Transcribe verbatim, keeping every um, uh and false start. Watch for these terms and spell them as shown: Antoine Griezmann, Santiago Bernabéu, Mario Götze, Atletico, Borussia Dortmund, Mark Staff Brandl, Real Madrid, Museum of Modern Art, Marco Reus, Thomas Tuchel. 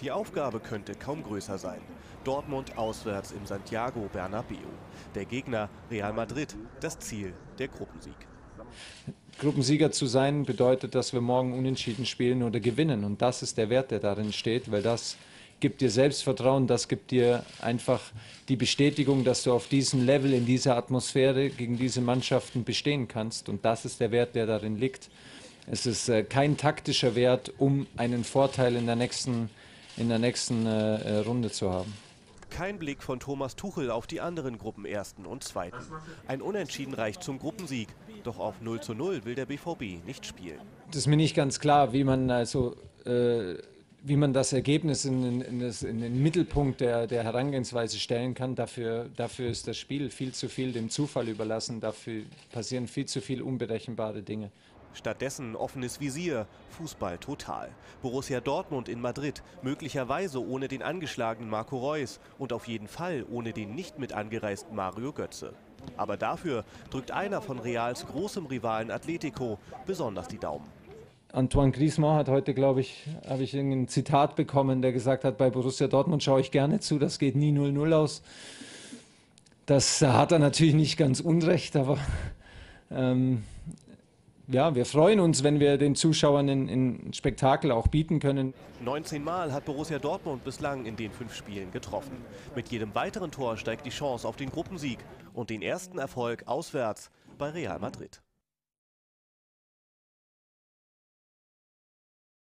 Die Aufgabe könnte kaum größer sein. Dortmund auswärts im Santiago Bernabéu. Der Gegner Real Madrid, das Ziel der Gruppensieg. Gruppensieger zu sein bedeutet, dass wir morgen unentschieden spielen oder gewinnen. Und das ist der Wert, der darin steht, weil das gibt dir Selbstvertrauen, das gibt dir einfach die Bestätigung, dass du auf diesem Level, in dieser Atmosphäre gegen diese Mannschaften bestehen kannst. Und das ist der Wert, der darin liegt. Es ist äh, kein taktischer Wert, um einen Vorteil in der nächsten, in der nächsten äh, Runde zu haben. Kein Blick von Thomas Tuchel auf die anderen Gruppen Ersten und Zweiten. Ein Unentschieden reicht zum Gruppensieg. Doch auf null zu null will der B V B nicht spielen. Es ist mir nicht ganz klar, wie man, also, äh, wie man das Ergebnis in, in, in, das, in den Mittelpunkt der, der Herangehensweise stellen kann. Dafür, dafür ist das Spiel viel zu viel dem Zufall überlassen. Dafür passieren viel zu viele unberechenbare Dinge. Stattdessen offenes Visier, Fußball total. Borussia Dortmund in Madrid, möglicherweise ohne den angeschlagenen Marco Reus und auf jeden Fall ohne den nicht mit angereisten Mario Götze. Aber dafür drückt einer von Reals großem Rivalen Atletico besonders die Daumen. Antoine Griezmann hat heute, glaube ich, habe ich ein Zitat bekommen, der gesagt hat, bei Borussia Dortmund schaue ich gerne zu, das geht nie null null aus. Das hat er natürlich nicht ganz unrecht, aber... Ähm, Ja, wir freuen uns, wenn wir den Zuschauern ein Spektakel auch bieten können. neunzehn Mal hat Borussia Dortmund bislang in den fünf Spielen getroffen. Mit jedem weiteren Tor steigt die Chance auf den Gruppensieg und den ersten Erfolg auswärts bei Real Madrid.